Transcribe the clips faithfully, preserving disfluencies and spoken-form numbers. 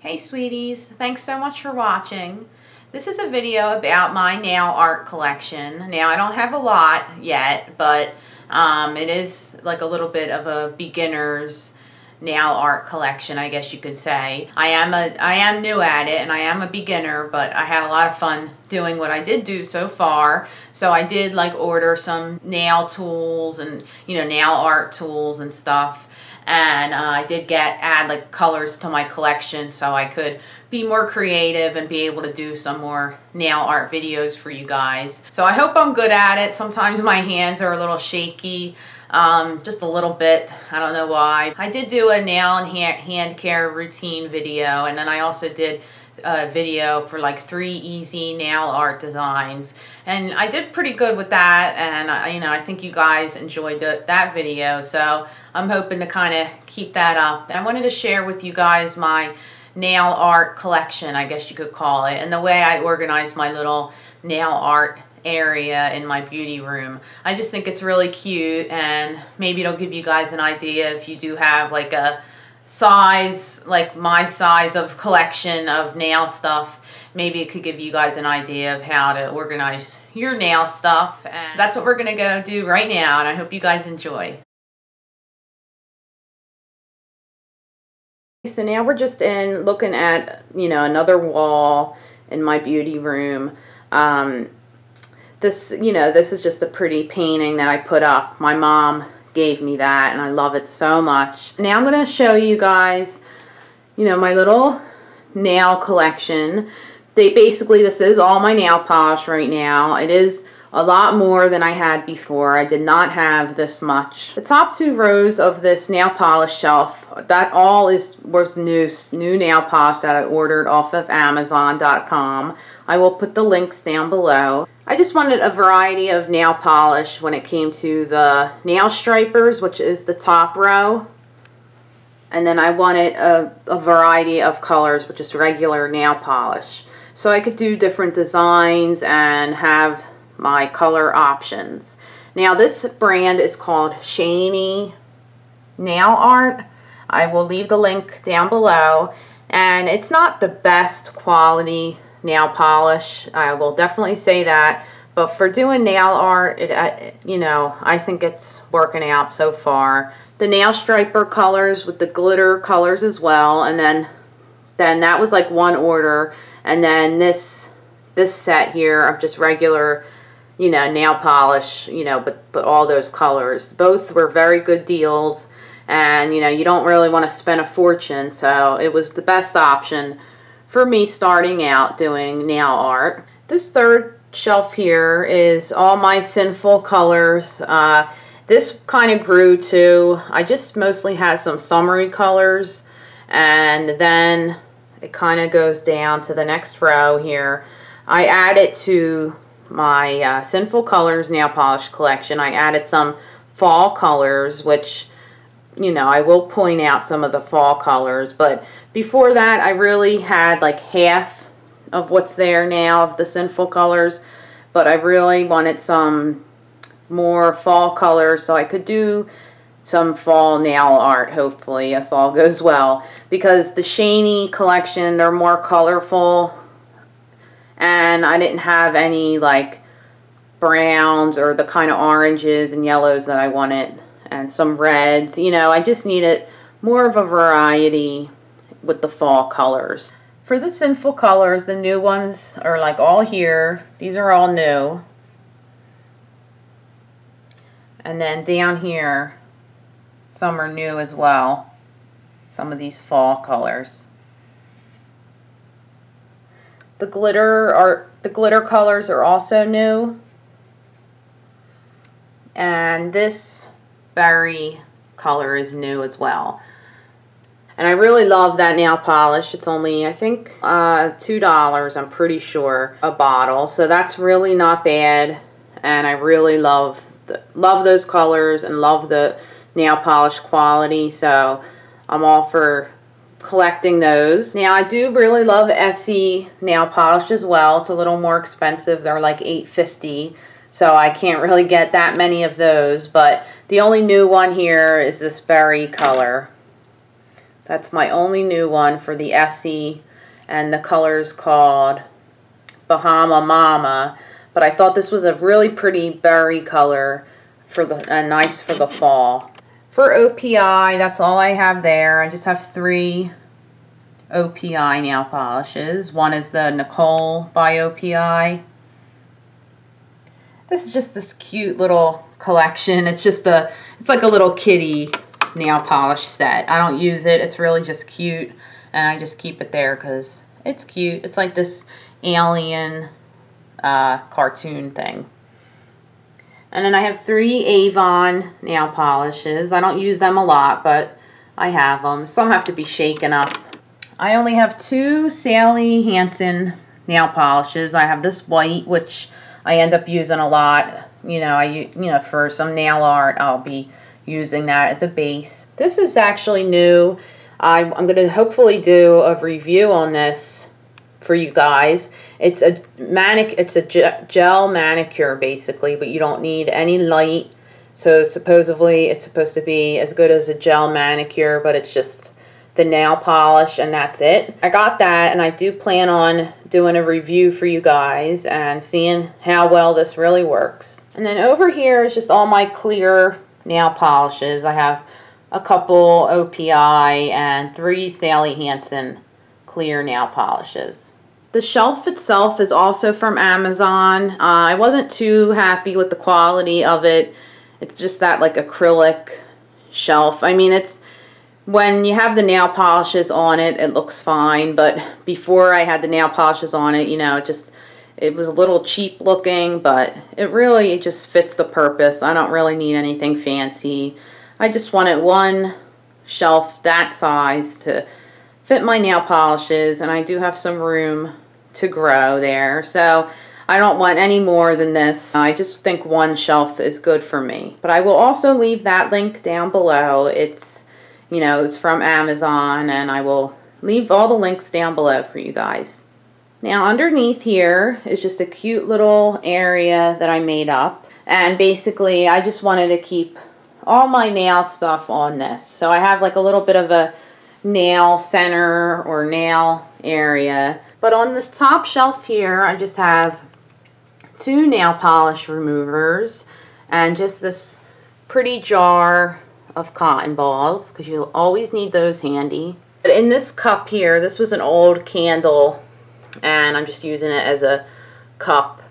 Hey sweeties, thanks so much for watching. This is a video about my nail art collection. Now I don't have a lot yet, but um, it is like a little bit of a beginner's nail art collection, I guess you could say. I am a I am new at it and I am a beginner, but I had a lot of fun doing what I did do so far. So I did like order some nail tools and, you know, nail art tools and stuff. And uh, I did get add like colors to my collection so I could be more creative and be able to do some more nail art videos for you guys. So I hope I'm good at it. Sometimes my hands are a little shaky, um, just a little bit. I don't know why. I did do a nail and hand, hand care routine video, and then I also did a video for like three easy nail art designs, and I did pretty good with that, and I, you know, I think you guys enjoyed the, that video, so I'm hoping to kind of keep that up. And I wanted to share with you guys my nail art collection, I guess you could call it, and the way I organize my little nail art area in my beauty room. I just think it's really cute, and maybe it'll give you guys an idea if you do have like a size, like my size of collection of nail stuff. Maybe it could give you guys an idea of how to organize your nail stuff. And so that's what we're gonna go do right now, and I hope you guys enjoy. So now we're just in looking at, you know, another wall in my beauty room. Um, this, you know, this is just a pretty painting that I put up. My mom gave me that and I love it so much. Now I'm going to show you guys, you know, my little nail collection. They basically, this is all my nail polish right now. It is a lot more than I had before. I did not have this much. The top two rows of this nail polish shelf, that all is was new new nail polish that I ordered off of Amazon dot com. I will put the links down below. I just wanted a variety of nail polish when it came to the nail stripers, which is the top row. And then I wanted a, a variety of colors, which is regular nail polish. So I could do different designs and have my color options. Now this brand is called Shiny Nail Art. I will leave the link down below. And it's not the best quality nail polish, I will definitely say that, but for doing nail art, it, I, you know, I think it's working out so far. The nail striper colors with the glitter colors as well, and then then that was like one order, and then this this set here of just regular, you know, nail polish, you know, but but all those colors. Both were very good deals, and you know, you don't really want to spend a fortune, so it was the best option for me starting out doing nail art. This third shelf here is all my Sinful Colors. Uh, this kind of grew to, I just mostly had some summery colors, and then it kind of goes down to the next row here. I added to my uh, Sinful Colors nail polish collection, I added some fall colors, which, you know, I will point out some of the fall colors, but before that I really had like half of what's there now of the Sinful Colors, but I really wanted some more fall colors so I could do some fall nail art, hopefully, if all goes well, because the Shiny collection, they're more colorful, and I didn't have any like browns or the kind of oranges and yellows that I wanted, and some reds. You know, I just needed more of a variety with the fall colors. For the Sinful Colors, the new ones are like all here. These are all new. And then down here, some are new as well. Some of these fall colors. The glitter are the glitter colors are also new. And this berry color is new as well. And I really love that nail polish. It's only, I think, uh, two dollars, I'm pretty sure, a bottle. So that's really not bad. And I really love the, love those colors and love the nail polish quality. So I'm all for collecting those. Now I do really love Essie nail polish as well. It's a little more expensive. They're like eight fifty. So I can't really get that many of those, but the only new one here is this berry color. That's my only new one for the Essie, and the color's called Bahama Mama. But I thought this was a really pretty berry color for the uh, nice for the fall. For O P I, that's all I have there. I just have three O P I nail polishes. One is the Nicole by O P I. This is just this cute little collection. It's just a, it's like a little kitty nail polish set. I don't use it. It's really just cute, and I just keep it there because it's cute. It's like this alien uh, cartoon thing. And then I have three Avon nail polishes. I don't use them a lot, but I have them. Some have to be shaken up. I only have two Sally Hansen nail polishes. I have this white, which I end up using a lot. You know, I you know for some nail art, I'll be using that as a base. This is actually new. I, I'm going to hopefully do a review on this for you guys. It's a manic, it's a gel manicure basically, but you don't need any light. So supposedly it's supposed to be as good as a gel manicure, but it's just the nail polish and that's it. I got that, and I do plan on doing a review for you guys and seeing how well this really works. And then over here is just all my clear nail polishes. I have a couple O P I and three Sally Hansen clear nail polishes. The shelf itself is also from Amazon. Uh, I wasn't too happy with the quality of it. It's just that like acrylic shelf. I mean, it's when you have the nail polishes on it, it looks fine, but before I had the nail polishes on it, you know, it just, it was a little cheap looking, but it really it just fits the purpose. I don't really need anything fancy. I just wanted one shelf that size to fit my nail polishes, and I do have some room to grow there. So I don't want any more than this. I just think one shelf is good for me. But I will also leave that link down below. It's, you know, it's from Amazon, and I will leave all the links down below for you guys. Now underneath here is just a cute little area that I made up, and basically I just wanted to keep all my nail stuff on this. So I have like a little bit of a nail center or nail area. But on the top shelf here I just have two nail polish removers and just this pretty jar of cotton balls, because you'll always need those handy. But in this cup here, this was an old candle, and I'm just using it as a cup.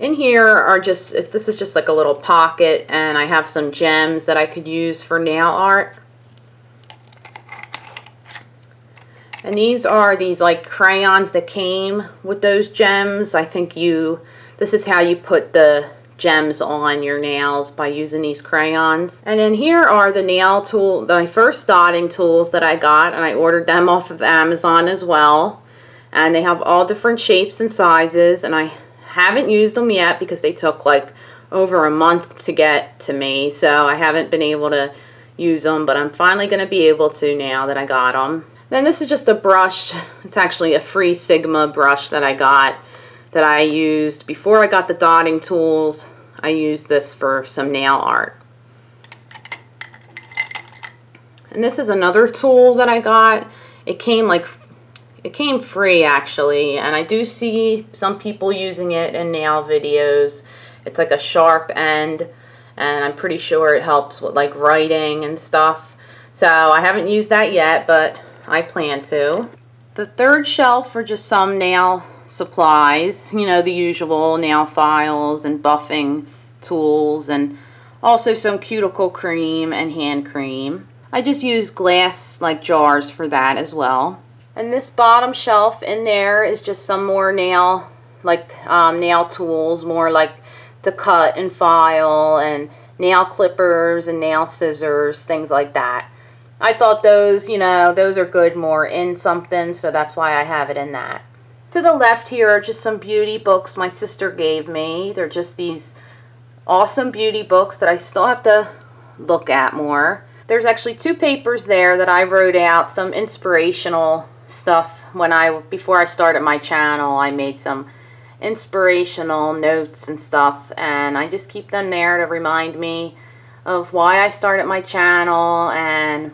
In here are just, this is just like a little pocket, and I have some gems that I could use for nail art. And these are these like crayons that came with those gems. I think you, this is how you put the gems on your nails, by using these crayons. And then here are the nail tool, the first dotting tools that I got, and I ordered them off of Amazon as well. And they have all different shapes and sizes, and I haven't used them yet because they took like over a month to get to me, so I haven't been able to use them, but I'm finally going to be able to now that I got them. Then this is just a brush. It's actually a free Sigma brush that I got, that I used before I got the dotting tools. I used this for some nail art. And this is another tool that I got. It came like It came free actually, and I do see some people using it in nail videos. It's like a sharp end, and I'm pretty sure it helps with like writing and stuff. So I haven't used that yet, but I plan to. The third shelf are just some nail supplies, you know, the usual nail files and buffing tools, and also some cuticle cream and hand cream. I just use glass like jars for that as well. And this bottom shelf in there is just some more nail, like um, nail tools, more like the cut and file and nail clippers and nail scissors, things like that. I thought those, you know, those are good more in something, so that's why I have it in that. To the left here are just some beauty books my sister gave me. They're just these awesome beauty books that I still have to look at more. There's actually two papers there that I wrote out some inspirational stuff when I before I started my channel. I made some inspirational notes and stuff, and I just keep them there to remind me of why I started my channel and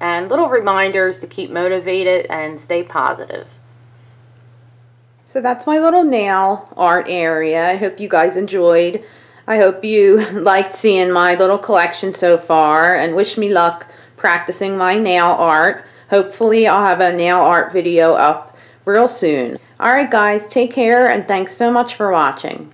and little reminders to keep motivated and stay positive. So that's my little nail art area. I hope you guys enjoyed. I hope you liked seeing my little collection so far, and wish me luck practicing my nail art. Hopefully I'll have a nail art video up real soon. Alright guys, take care, and thanks so much for watching.